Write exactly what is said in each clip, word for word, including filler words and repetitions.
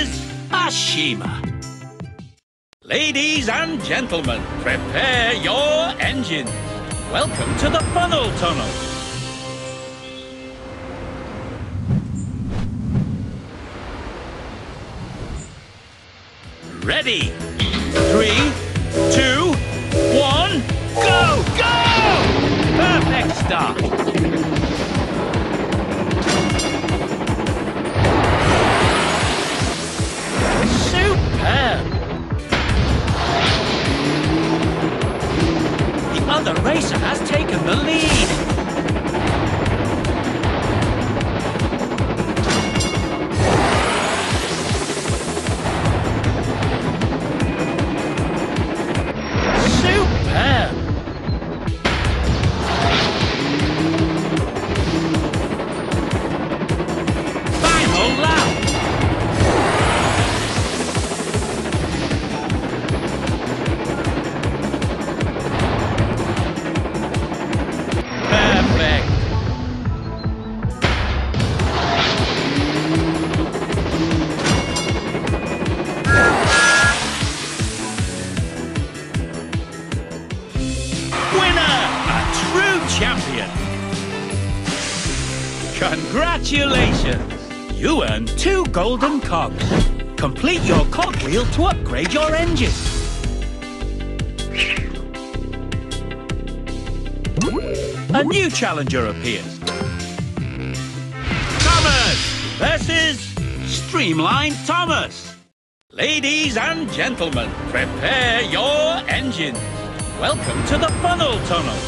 is Ashima. Ladies and gentlemen, prepare your engines. Welcome to the Funnel Tunnel. Ready? Three, two, one, go, go! Perfect start. The other racer has taken the lead. Superb! Final lap! Champion. Congratulations! You earned two golden cogs. Complete your cogwheel to upgrade your engine. A new challenger appears. Thomas versus Streamline Thomas. Ladies and gentlemen, prepare your engines. Welcome to the Funnel Tunnel.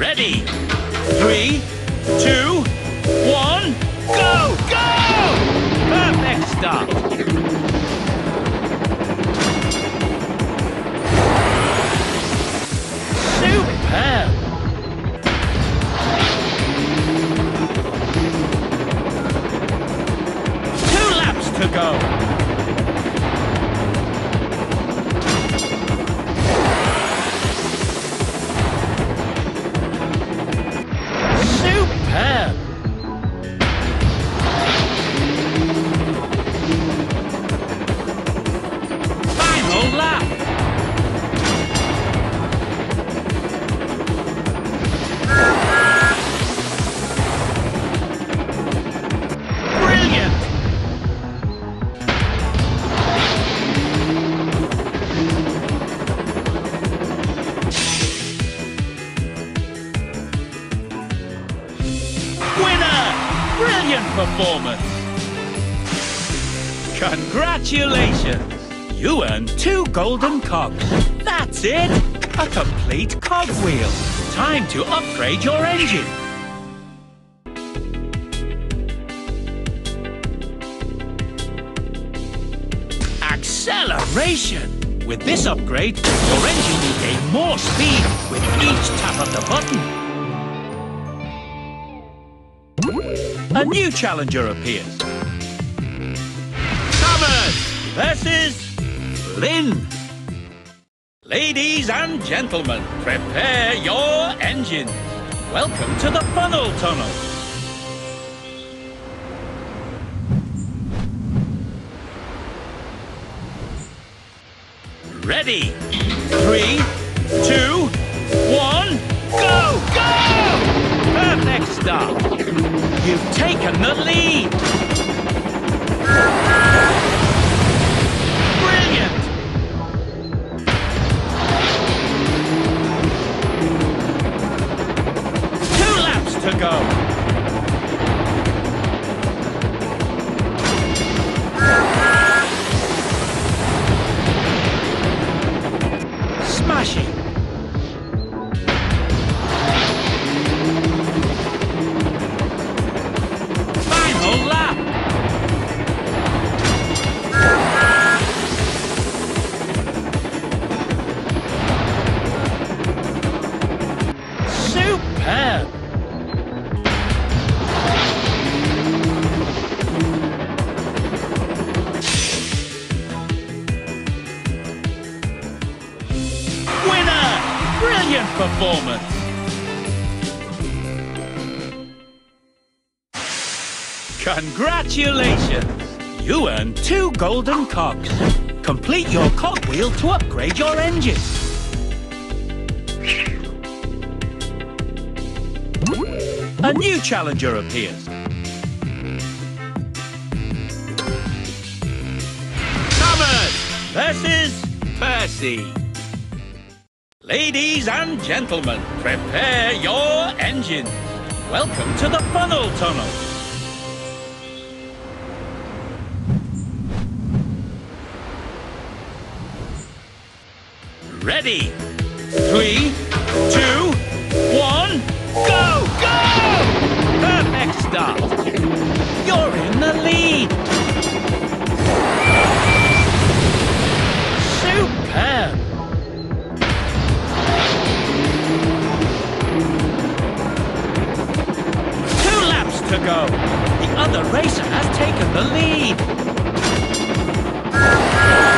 Ready? Three, two, one, go, go! Perfect start. Superb! Two laps to go. Brilliant performance! Congratulations! You earned two golden cogs. That's it! A complete cogwheel. Time to upgrade your engine. Acceleration! With this upgrade, your engine will gain more speed with each tap of the button. A new challenger appears. Thomas versus Lynn. Ladies and gentlemen, prepare your engines. Welcome to the Funnel Tunnel. Ready? Three, two, one, go, go! Perfect start. You've taken the lead! Brilliant! Two laps to go! Smashing! Performance. Congratulations! You earned two golden cogs. Complete your cogwheel to upgrade your engine. A new challenger appears. Thomas versus Percy. Ladies and gentlemen, prepare your engines. Welcome to the Funnel Tunnel. Ready? Three, two, one, go, go! Perfect start. You're in the lead. Superb. Two laps to go. The other racer has taken the lead.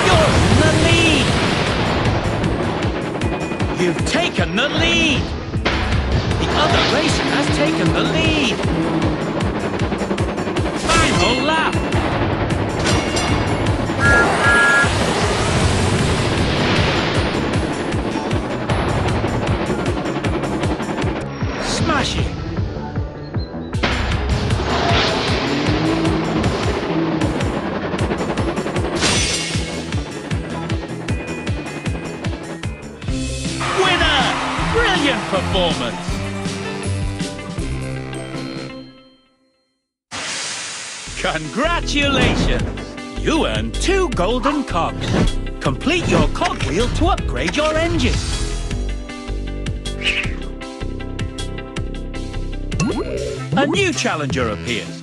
You're in the lead. You've taken the lead. The other racer has taken the lead. Final lap. Smash it. Winner! Brilliant performance. Congratulations! You earned two golden cogs. Complete your cogwheel to upgrade your engine. A new challenger appears.